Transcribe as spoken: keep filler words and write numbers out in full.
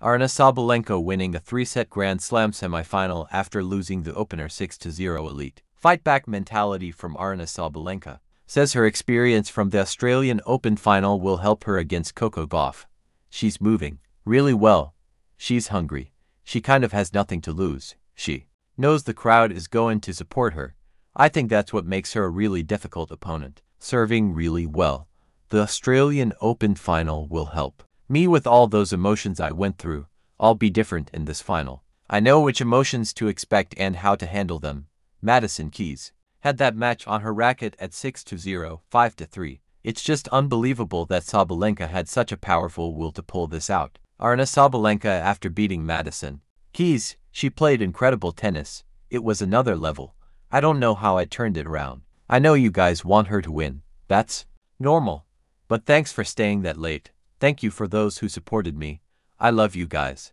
Aryna Sabalenka winning a three-set Grand Slam semifinal after losing the opener six to zero. Elite fight-back mentality from Aryna Sabalenka, says her experience from the Australian Open final will help her against Coco Gauff. She's moving really well. She's hungry. She kind of has nothing to lose. She knows the crowd is going to support her. I think that's what makes her a really difficult opponent. Serving really well. The Australian Open final will help me with all those emotions I went through. I'll be different in this final. I know which emotions to expect and how to handle them. Madison Keys had that match on her racket at six to zero, five to three. It's just unbelievable that Sabalenka had such a powerful will to pull this out. Aryna Sabalenka, after beating Madison Keys, she played incredible tennis. It was another level. I don't know how I turned it around. I know you guys want her to win. That's normal. But thanks for staying that late. Thank you for those who supported me. I love you guys.